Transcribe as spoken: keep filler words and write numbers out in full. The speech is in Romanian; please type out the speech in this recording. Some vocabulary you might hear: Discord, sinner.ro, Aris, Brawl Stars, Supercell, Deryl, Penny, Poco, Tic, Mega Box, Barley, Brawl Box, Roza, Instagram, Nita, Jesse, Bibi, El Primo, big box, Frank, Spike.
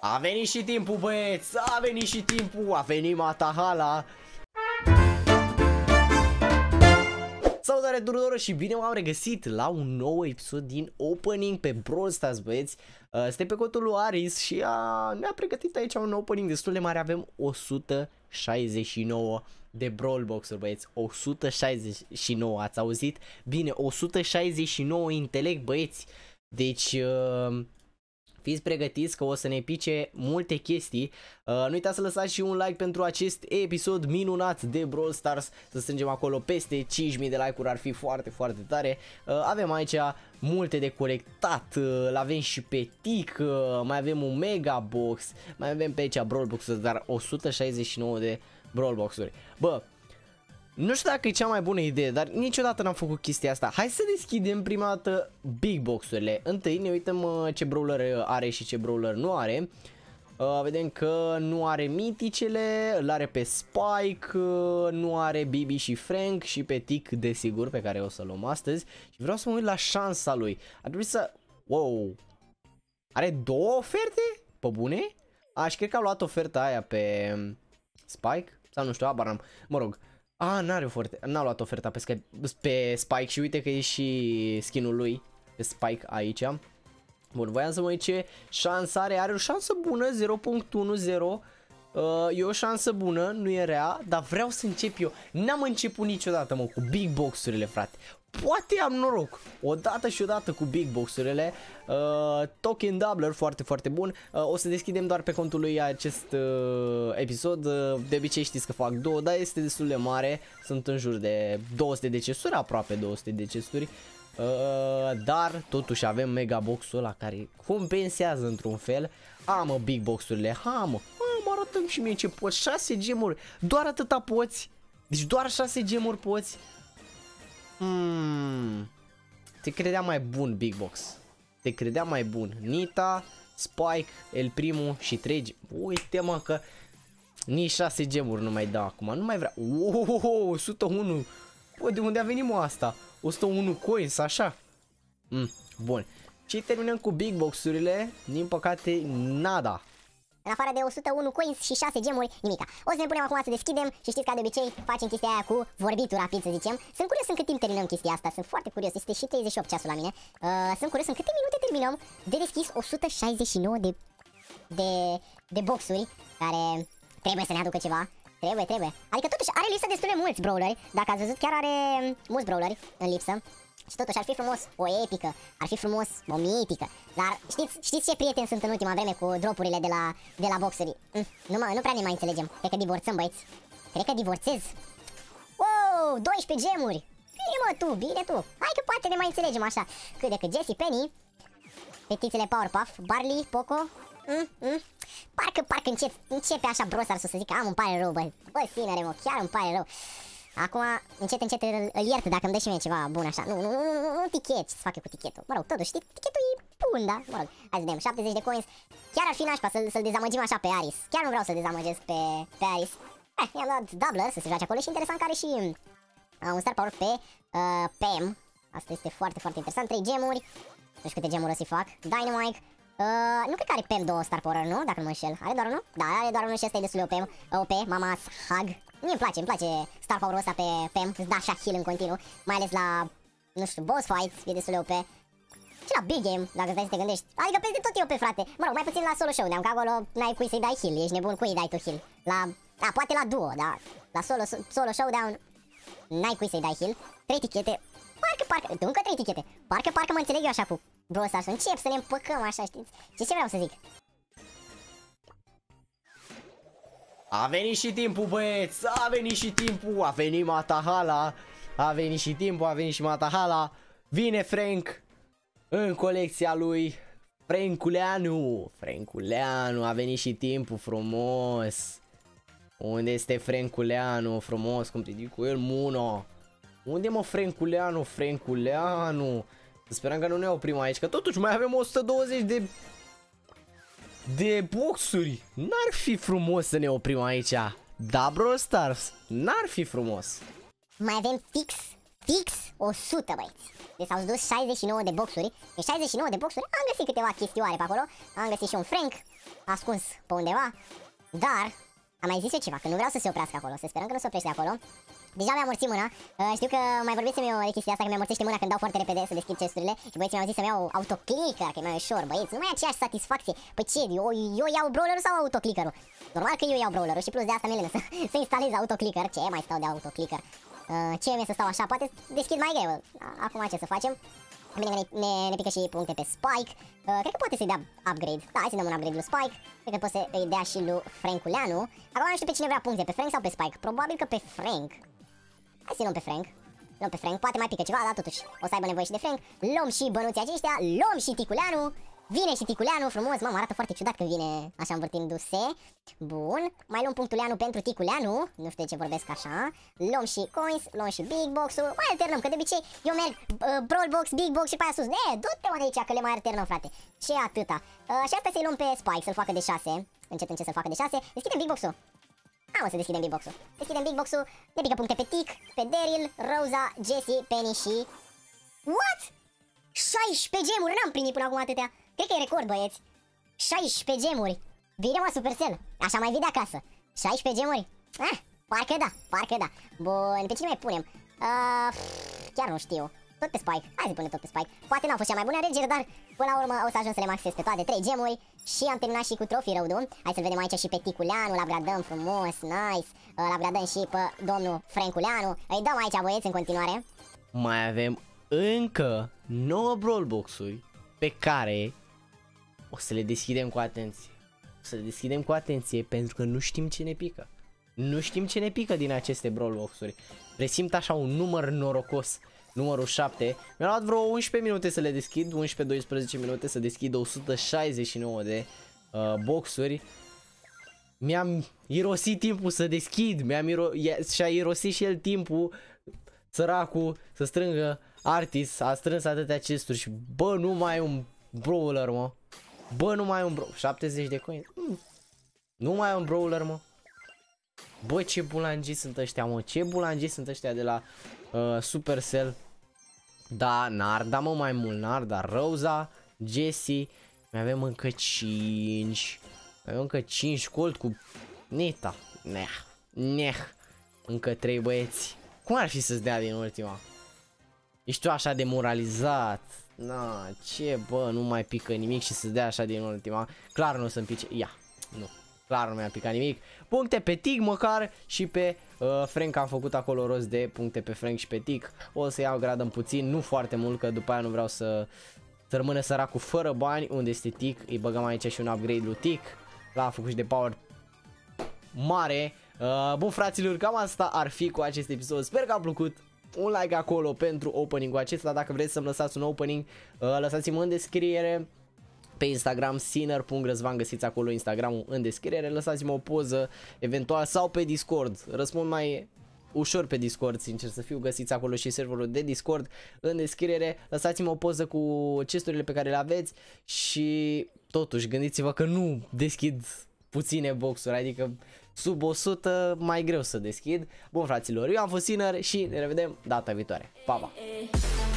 A venit și timpul, băieți, a venit și timpul, a venit Matahala. Salutare tuturor și bine m-am regăsit la un nou episod din opening pe Brawl Stars, băieți. Suntem pe contul lui Aris și a... ne-a pregătit aici un opening destul de mare, avem o sută șaizeci și nouă de Brawl Box-uri, băieți, o sută șaizeci și nouă, ați auzit? Bine, o sută șaizeci și nouă intelect, băieți, deci... Uh... fiți pregătiți că o să ne pice multe chestii. Uh, nu uitați să lăsați și un like pentru acest episod minunat de Brawl Stars. Să strângem acolo peste cinci mii de like-uri, ar fi foarte, foarte tare. Uh, avem aici multe de colectat. Uh, L-avem și pe Tic. Uh, mai avem un Mega Box. Mai avem pe aici Brawl Box-uri, dar o sută șaizeci și nouă de Brawl Box-uri. Bă, nu știu dacă e cea mai bună idee, dar niciodată n-am făcut chestia asta. Hai să deschidem prima dată big box-urile. Întâi ne uităm ce brawler are și ce brawler nu are. Uh, vedem că nu are miticele, îl are pe Spike, uh, nu are Bibi și Frank și pe Tic, desigur, pe care o să-l luăm astăzi. Și vreau să mă uit la șansa lui. Ar trebui să... Wow! Are două oferte? Pe bune? A, și cred că a luat oferta aia pe Spike? Sau nu știu, abar n-am. Mă rog. A, n-are oferte, n-a luat oferta pe, Skype, pe Spike și uite că e și skin-ul lui pe Spike aici. Bun, voiam să mă uit ce șansă are, are o șansă bună, zero punct unu zero, uh, e o șansă bună, nu e rea, dar vreau să încep eu. N-am început niciodată, mă, cu big box-urile, frate. Poate am noroc, odată și odată cu big box-urile. uh, Token Doubler, foarte, foarte bun. uh, O să deschidem doar pe contul lui acest uh, episod. uh, De obicei știți că fac două, dar este destul de mare. Sunt în jur de două sute de cesuri, aproape două sute de cesuri. uh, Dar totuși avem mega box-ul ăla care compensează într-un fel. A, mă, big box-urile, ha, mă, mă arătăm și mie ce poți. Șase gemuri, doar atâta poți. Deci doar șase gemuri poți. Hmm. Te credeam mai bun, big box. Te credeam mai bun. Nita, Spike, El Primo și trei. Uite, mă, că nici șase gemuri nu mai dau acum. Nu mai vreau. Uuuu, o sută unu. Bă, de unde a venit, mă, asta? o sută unu coins, așa? Mm, bun. Și terminăm cu big box-urile. Din păcate, nada. În afară de o sută unu coins și șase gemuri, nimica. O să ne punem acum să deschidem și știți că de obicei facem chestia aia cu vorbitul rapid, să zicem. Sunt curios în cât timp terminăm chestia asta, sunt foarte curios, este și treizeci și opt ceasul la mine. Uh, sunt curios în câte minute terminăm de deschis o sută șaizeci și nouă de, de, de boxuri care trebuie să ne aducă ceva. Trebuie, trebuie. Adică totuși are lipsă destul de mulți brawleri, dacă ați văzut chiar are mulți brawleri în lipsă. Și totuși ar fi frumos o epică, ar fi frumos o mitică. Dar știți, știți ce prieteni sunt în ultima vreme cu dropurile de la, de la boxuri? Mm, nu, mă, nu prea ne mai înțelegem. Cred că divorțăm, băieți. Cred că divorțez. Wow, doisprezece gemuri. Bine, mă, tu, bine tu. Hai că poate ne mai înțelegem așa. Cât de cât Jesse, Penny, petițele Powerpuff, Barley, Poco. Mm, mm. Parcă, parcă încep, începe așa Brawl Stars să zic, am, îmi pare rău, bă. Bă, sinere, mă, chiar îmi pare rău. Acum, încet, încet îl, îl iert dacă îmi dă și mie ceva bun așa. Nu, nu, nu, nu, nu, tichet, ce să fac eu cu tichetul? Mă rog, totuși, tichetul e bun, da? Mă rog, hai să vedem, șaptezeci de coins. Chiar ar fi nașpa să-l să dezamăgim așa pe Aris. Chiar nu vreau să-l dezamăgesc pe, pe Aris. Eh, i-am luat doubler să se joace acolo și interesant care și uh, un star power pe uh, P M. Asta este foarte, foarte interesant. trei gemuri. Nu știu câte gemuri o să-i fac. Dynamite. Uh, nu cred că are P M două star power, nu? Dacă nu mă înșel. Are doar unul? Da, are doar unul și asta e destul de O P. O P, mama's hug. Mie îmi place, îmi place star power-ul ăsta pe P M, îți da așa heal în continuu. Mai ales la, nu știu, boss fights, e destul de O P. Și la big game, dacă stai să te gândești. Adică peste tot e O P, frate. Mă rog, mai puțin la solo show, de-am că acolo n-ai cui să-i dai heal, ești nebun, cui îi dai tu heal. La, da, poate la duo, dar la solo, solo showdown n-ai cui să-i dai heal. Trei tichete, parcă, parcă, încă trei tichete. Parcă, parcă mă înțeleg eu așa cu Brawl Stars, încep să ne împăcăm așa, știți? Și ce vreau să zic? A venit și timpul, băieți, a venit și timpul, a venit Matahala, a venit și timpul, a venit și Matahala. Vine Frank în colecția lui Franculeanu, Franculeanu, a venit și timpul, frumos. Unde este Franculeanu, frumos, cum te zic cu el, Muno? Unde, mă, Franculeanu, Franculeanu? Sperăm că nu ne oprim aici, că totuși mai avem o sută douăzeci de... de boxuri. N-ar fi frumos să ne oprim aici. Da, Brawl Stars, n-ar fi frumos. Mai avem fix fix o sută, băieți. Deci s-au dus șaizeci și nouă de boxuri. De șaizeci și nouă de boxuri am găsit câteva chestioare pe acolo. Am găsit și un Frank ascuns pe undeva. Dar am mai zis eu ceva, că nu vreau să se oprească acolo. Să sperăm că nu se oprește acolo. Deja mi-am morțit mâna. Uh, știu că mai vorbisem eu de chestia asta, că mi-am morțește mâna când dau foarte repede să deschid chesturile. Și băieți mi-au zis să-mi iau autoclicker, că e mai ușor, băieți. Nu mai e aceeași satisfacție. Păi ce, eu, eu iau brawlerul sau autoclickerul? Normal că eu iau brawlerul și plus de asta mi-e lenă să, să instalez autoclicker. Ce mai stau de autoclicker? Uh, ce mi-e să stau așa? Poate deschid mai greu. Acum ce să facem? Bine, ne, ne, ne pică și puncte pe Spike. uh, Cred că poate să-i dea upgrade. Da, hai să dăm un upgrade lui Spike. Cred că poate să-i dea și lui Franculeanu. Acum nu știu pe cine vrea puncte, pe Frank sau pe Spike. Probabil că pe Frank. Hai să luăm pe Frank. Luăm pe Frank, poate mai pică ceva, dar totuși o să aibă nevoie și de Frank. Luăm și bănuții aceștia, luăm și Ticuleanu. Vine și Ticuleanu, frumos, mamă, arată foarte ciudat când vine așa învârtindu-se. Bun, mai luăm punctuleanu pentru Ticuleanu. Nu știu de ce vorbesc așa. Luăm și coins, luăm și big box-ul. Mai alternăm, că de obicei eu merg uh, Brawl Box, big box și pe aia sus. E, du-te mă de aici, că le mai alternăm, frate. Ce atâta. uh, Și asta să-i luăm pe Spike, să-l facă de șase. Încet, încet să-l facă de șase. Deschidem big box-ul. Am să deschidem big box-ul. Deschidem big box-ul. Ne pică puncte pe Tic, pe Deryl, Roza, Jesse, Penny și... What? șaisprezece gemuri, n-am primit până acum atâtea. Cred că e record, băieți. șaisprezece gemuri. Bine, mă, Supercell. Așa mai vii de acasă. șaisprezece gemuri. Ah, parcă da, parcă da. Bun, pe cine mai punem? Uh, chiar nu știu. Tot pe Spike. Hai să punem tot pe Spike. Poate n-au fost cea mai bună alegere, dar până la urmă o să ajung să le maxez pe toate. trei gemuri. Și am terminat și cu trofii rău. Hai să-l vedem aici și pe Ticuleanu, l upgradăm frumos, nice. L upgradăm și pe domnul Franculeanu. Îi dăm aici, băieți, în continuare. Mai avem încă nouă Brawl Box-uri pe care o să le deschidem cu atenție. O să le deschidem cu atenție pentru că nu știm ce ne pică. Nu știm ce ne pică din aceste Brawl Box-uri. Presimt așa un număr norocos. Numărul șapte. Mi-a luat vreo unsprezece minute să le deschid, unsprezece-douăsprezece minute să deschid o sută șaizeci și nouă de uh, boxuri. Mi-am irosit timpul să deschid, mi-am iro și-a irosit și el timpul, săracul, să strângă. Artis a strâns atâtea chesturi și bă, nu mai e un brawler, mă. Bă, nu mai e un brawler. șaptezeci de coin. Mm. Nu mai e un brawler, mă. Bă, ce bulangii sunt ăștia, mă. Ce bulangii sunt ăștia de la uh, Supercell. Da, n-ar da, mă, mai mult n-ar da. Roza, Jesse, mai avem încă cinci. Mai avem încă cinci cold cu Nita. Neh, neh. Încă trei băieți. Cum ar fi să-ți dea din ultima? Ești tu așa demoralizat. Na, ce bă, nu mai pică nimic și să dea așa din ultima. Clar nu o să-mi pice. Ia, nu. Clar nu mi-a picat nimic. Puncte pe Tic măcar și pe uh, Frank. Am făcut acolo rost de puncte pe Frank și pe Tic. O să iau gradăm puțin, nu foarte mult, că după aia nu vreau să, să rămână săracul fără bani. Unde este Tic? Îi băgăm aici și un upgrade lui Tic. L-a făcut și de power mare. Uh, bun, fraților, cam asta ar fi cu acest episod. Sper că a plăcut. Un like acolo pentru opening-ul acesta. Dacă vreți să-mi lăsați un opening, lăsați-mă în descriere. Pe Instagram sinner punct ro găsiți acolo Instagram-ul în descriere. Lăsați-mă o poză eventual sau pe Discord. Răspund mai ușor pe Discord, sincer să fiu. Găsiți acolo și serverul de Discord în descriere. Lăsați-mă o poză cu chesturile pe care le aveți. Și totuși gândiți-vă că nu deschid puține boxuri, adică sub o sută mai greu să deschid. Bun, fraților, eu am fost Sinner și ne revedem data viitoare. Pa, pa!